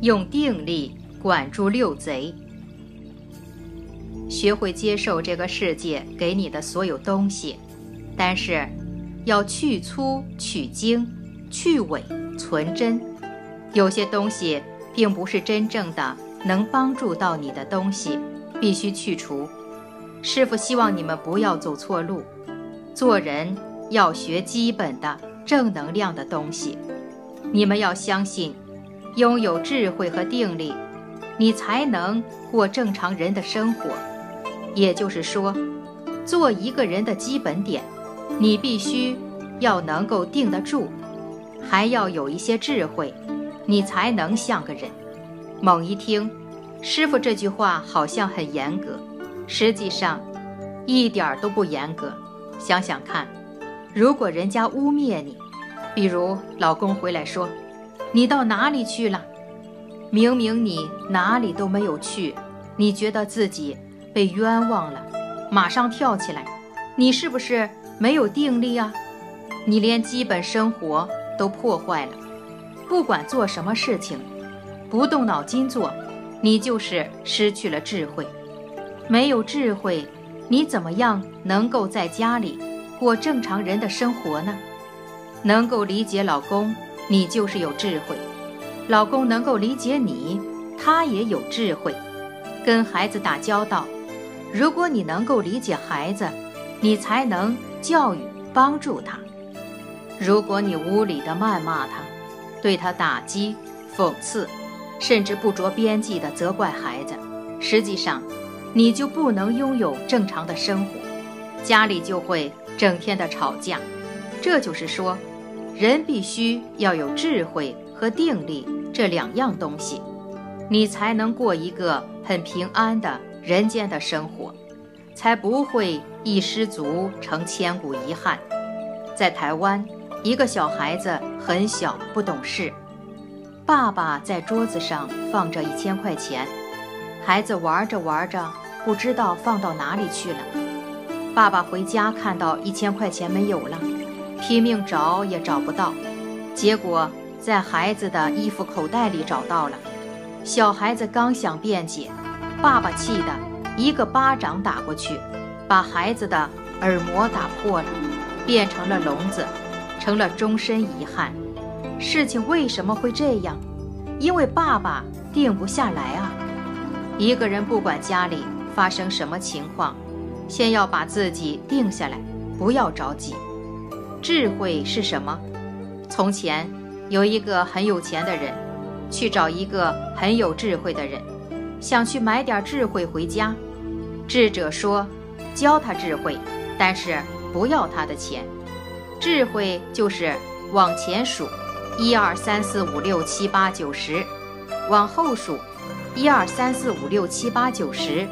用定力管住六贼。学会接受这个世界给你的所有东西，但是要去粗取精，去伪存真。有些东西并不是真正的能帮助到你的东西，必须去除。师父希望你们不要走错路，做人要学基本的正能量的东西。你们要相信，拥有智慧和定力，你才能过正常人的生活。也就是说，做一个人的基本点，你必须要能够定得住，还要有一些智慧，你才能像个人。猛一听，师父这句话好像很严格，实际上一点都不严格。想想看，如果人家污蔑你，比如老公回来说，你到哪里去了？明明你哪里都没有去，你觉得自己被冤枉了，马上跳起来，你是不是没有定力啊？你连基本生活都破坏了。不管做什么事情，不动脑筋做，你就是失去了智慧。没有智慧，你怎么样能够在家里过正常人的生活呢？能够理解老公，你就是有智慧；老公能够理解你，他也有智慧。跟孩子打交道，如果你能够理解孩子，你才能教育帮助他。如果你无理的谩骂他，对他打击、讽刺，甚至不着边际的责怪孩子，实际上你就不能拥有正常的生活，家里就会整天的吵架。这就是说，人必须要有智慧和定力这两样东西，你才能过一个很平安的人间的生活，才不会一失足成千古遗憾。在台湾，一个小孩子很小不懂事，爸爸在桌子上放着1000块钱，孩子玩着玩着不知道放到哪里去了。爸爸回家看到1000块钱没有了，拼命找也找不到，结果在孩子的衣服口袋里找到了。小孩子刚想辩解，爸爸气得一个巴掌打过去，把孩子的耳膜打破了，变成了聋子，成了终身遗憾。事情为什么会这样？因为爸爸定不下来啊。一个人不管家里发生什么情况，先要把自己定下来，不要着急。智慧是什么？从前有一个很有钱的人去找一个很有智慧的人，想去买点智慧回家。智者说，教他智慧，但是不要他的钱。智慧就是往前数1、2、3、4、5、6、7、8、9、10，往后数1、2、3、4、5、6、7、8、9、10，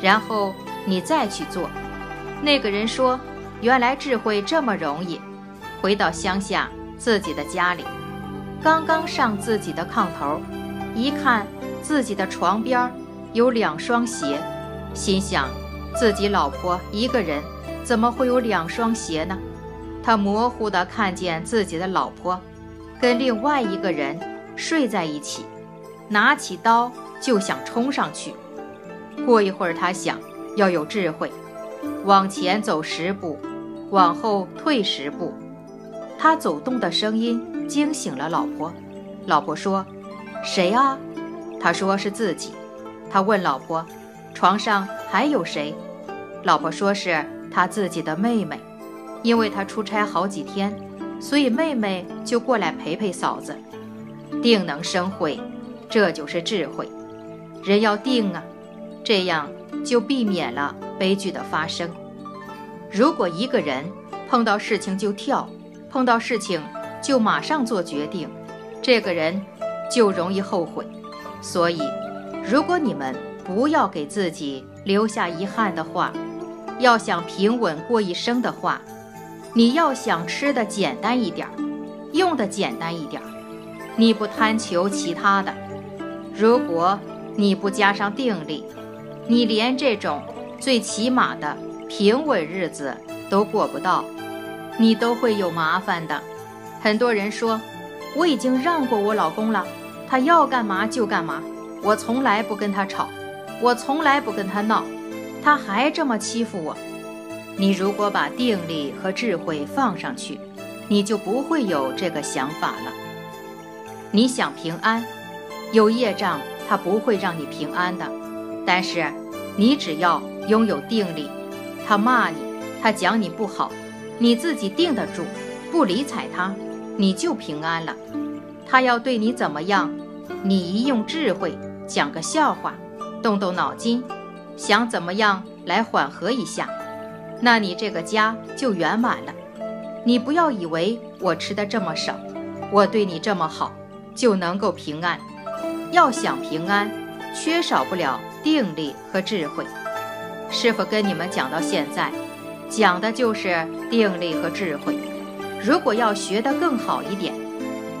然后你再去做。那个人说，原来智慧这么容易。回到乡下自己的家里，刚刚上自己的炕头，一看自己的床边有2双鞋，心想自己老婆一个人怎么会有2双鞋呢？他模糊地看见自己的老婆跟另外一个人睡在一起，拿起刀就想冲上去。过一会儿他想，要有智慧，往前走10步，往后退10步。他走动的声音惊醒了老婆。老婆说，谁啊？他说是自己。他问老婆，床上还有谁？老婆说是他自己的妹妹，因为他出差好几天，所以妹妹就过来陪陪嫂子。定能生慧，这就是智慧。人要定啊，这样就避免了悲剧的发生。如果一个人碰到事情就跳，碰到事情就马上做决定，这个人就容易后悔。所以如果你们不要给自己留下遗憾的话，要想平稳过一生的话，你要想吃的简单一点，用的简单一点，你不贪求其他的。如果你不加上定力，你连这种最起码的平稳日子都过不到，你都会有麻烦的。很多人说，我已经让过我老公了，他要干嘛就干嘛，我从来不跟他吵，我从来不跟他闹，他还这么欺负我。你如果把定力和智慧放上去，你就不会有这个想法了。你想平安，有业障它不会让你平安的，但是你只要拥有定力，他骂你，他讲你不好，你自己定得住，不理睬他，你就平安了。他要对你怎么样，你一用智慧讲个笑话，动动脑筋，想怎么样来缓和一下，那你这个家就圆满了。你不要以为我吃的这么少，我对你这么好，就能够平安。要想平安，缺少不了定力和智慧。师父跟你们讲到现在，讲的就是定力和智慧。如果要学得更好一点，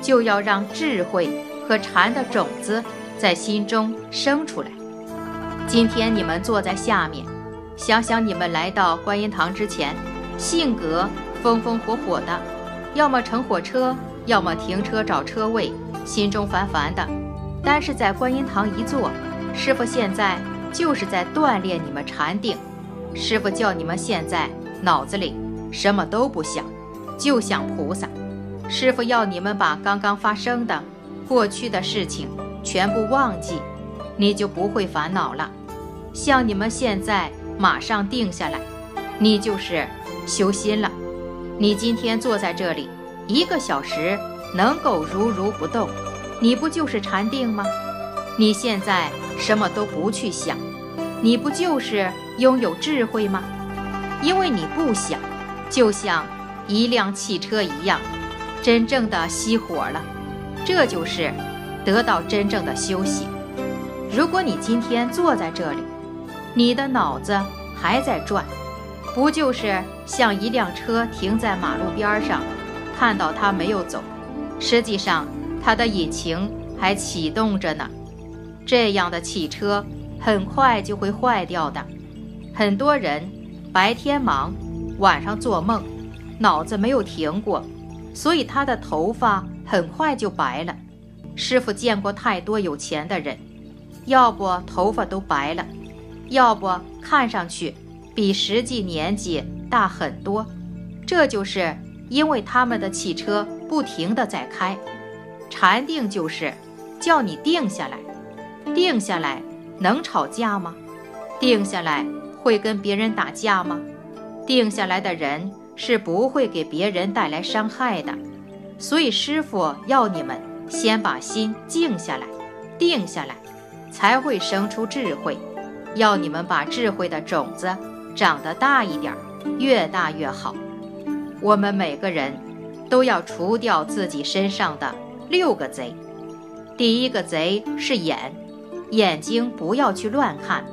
就要让智慧和禅的种子在心中生出来。今天你们坐在下面，想想你们来到观音堂之前，性格风风火火的，要么乘火车，要么停车找车位，心中烦烦的。但是在观音堂一坐，师父现在就是在锻炼你们禅定。师父叫你们现在脑子里什么都不想，就想菩萨。师父要你们把刚刚发生的过去的事情全部忘记，你就不会烦恼了。像你们现在马上定下来，你就是修心了。你今天坐在这里1个小时能够如如不动，你不就是禅定吗？你现在什么都不去想，你不就是拥有智慧吗？因为你不想，就像一辆汽车一样，真正的熄火了。这就是得到真正的休息。如果你今天坐在这里，你的脑子还在转，不就是像一辆车停在马路边上，看到它没有走，实际上它的引擎还启动着呢。这样的汽车很快就会坏掉的。很多人白天忙，晚上做梦，脑子没有停过，所以他的头发很快就白了。师父见过太多有钱的人，要不头发都白了，要不看上去比实际年纪大很多。这就是因为他们的汽车不停地在开。禅定就是叫你定下来。定下来能吵架吗？定下来会跟别人打架吗？定下来的人是不会给别人带来伤害的。所以师父要你们先把心静下来，定下来，才会生出智慧。要你们把智慧的种子长得大一点，越大越好。我们每个人都要除掉自己身上的6个贼。第一个贼是眼，眼睛不要去乱看，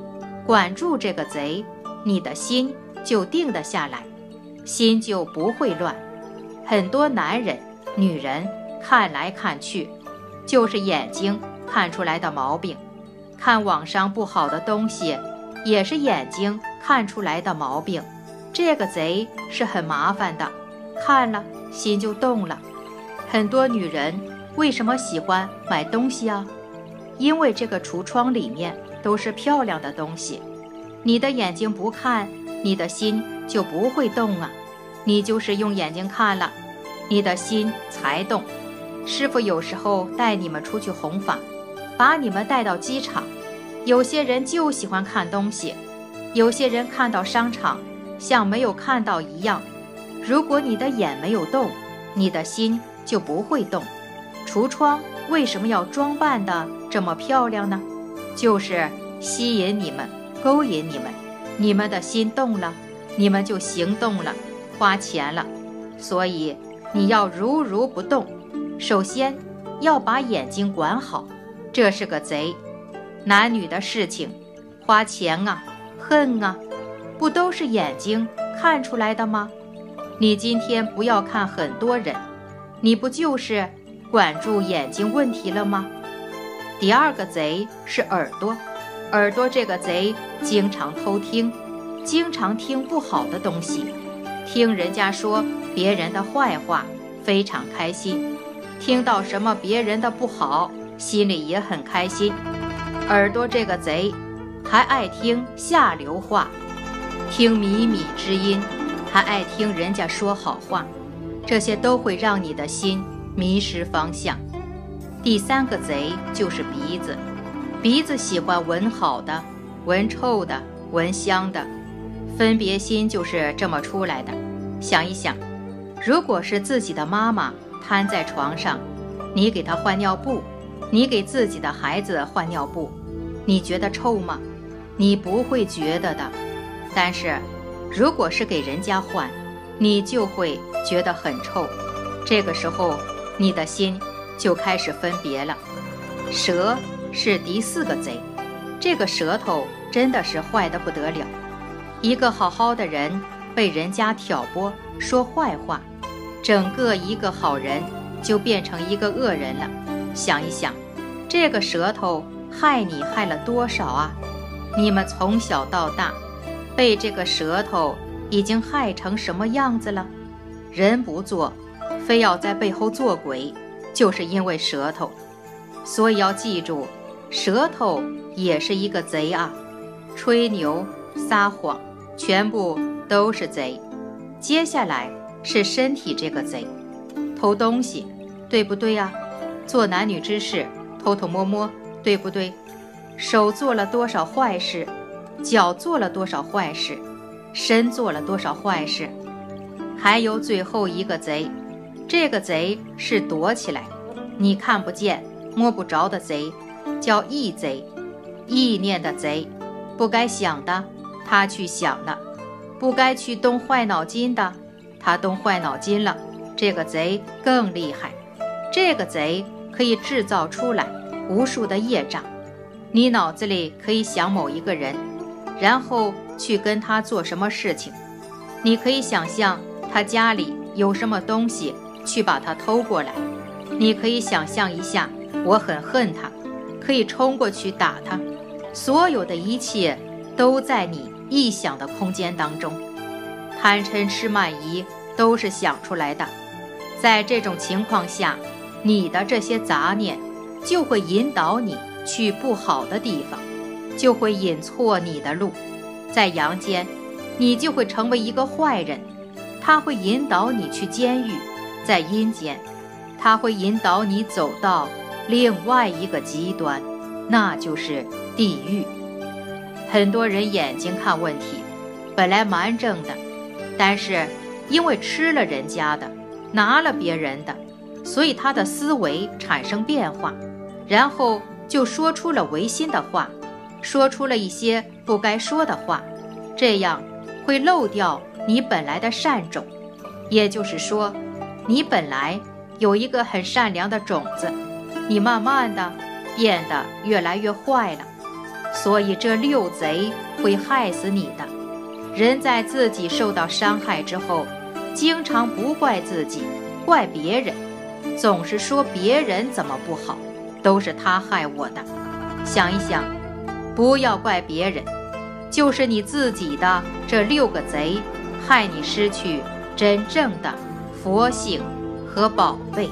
管住这个贼，你的心就定得下来，心就不会乱。很多男人女人看来看去，就是眼睛看出来的毛病。看网上不好的东西，也是眼睛看出来的毛病。这个贼是很麻烦的，看了心就动了。很多女人为什么喜欢买东西啊？因为这个橱窗里面都是漂亮的东西，你的眼睛不看，你的心就不会动啊。你就是用眼睛看了，你的心才动。师父有时候带你们出去弘法，把你们带到机场，有些人就喜欢看东西，有些人看到商场像没有看到一样。如果你的眼没有动，你的心就不会动。橱窗为什么要装扮的这么漂亮呢？就是吸引你们，勾引你们，你们的心动了，你们就行动了，花钱了。所以你要如如不动，首先要把眼睛管好，这是个贼。男女的事情，花钱啊，恨啊，不都是眼睛看出来的吗？你今天不要看很多人，你不就是管住眼睛问题了吗？第二个贼是耳朵，耳朵这个贼经常偷听，经常听不好的东西，听人家说别人的坏话非常开心，听到什么别人的不好，心里也很开心。耳朵这个贼，还爱听下流话，听靡靡之音，还爱听人家说好话，这些都会让你的心迷失方向。第三个贼就是鼻子，鼻子喜欢闻好的，闻臭的，闻香的，分别心就是这么出来的。想一想，如果是自己的妈妈瘫在床上，你给她换尿布，你给自己的孩子换尿布，你觉得臭吗？你不会觉得的。但是如果是给人家换，你就会觉得很臭，这个时候你的心就开始分别了。舌是第四个贼，这个舌头真的是坏得不得了。一个好好的人被人家挑拨说坏话，整个一个好人就变成一个恶人了。想一想，这个舌头害你害了多少啊？你们从小到大被这个舌头已经害成什么样子了？人不做，非要在背后做鬼，就是因为舌头。所以要记住，舌头也是一个贼啊！吹牛、撒谎，全部都是贼。接下来是身体这个贼，偷东西，对不对啊？做男女之事，偷偷摸摸，对不对？手做了多少坏事，脚做了多少坏事，身做了多少坏事。还有最后一个贼，这个贼是躲起来，你看不见摸不着的贼，叫意贼，意念的贼。不该想的他去想了，不该去动坏脑筋的他动坏脑筋了，这个贼更厉害。这个贼可以制造出来无数的业障。你脑子里可以想某一个人，然后去跟他做什么事情，你可以想象他家里有什么东西，去把他偷过来。你可以想象一下，我很恨他，可以冲过去打他。所有的一切都在你臆想的空间当中，贪嗔痴慢疑都是想出来的。在这种情况下，你的这些杂念就会引导你去不好的地方，就会引错你的路。在阳间，你就会成为一个坏人，他会引导你去监狱。在阴间，他会引导你走到另外一个极端，那就是地狱。很多人眼睛看问题，本来蛮正的，但是因为吃了人家的，拿了别人的，所以他的思维产生变化，然后就说出了违心的话，说出了一些不该说的话，这样会漏掉你本来的善种。也就是说，你本来有一个很善良的种子，你慢慢的变得越来越坏了。所以这六贼会害死你的。人在自己受到伤害之后，经常不怪自己，怪别人，总是说别人怎么不好，都是他害我的。想一想，不要怪别人，就是你自己的这六个贼害你失去真正的佛性和宝贝。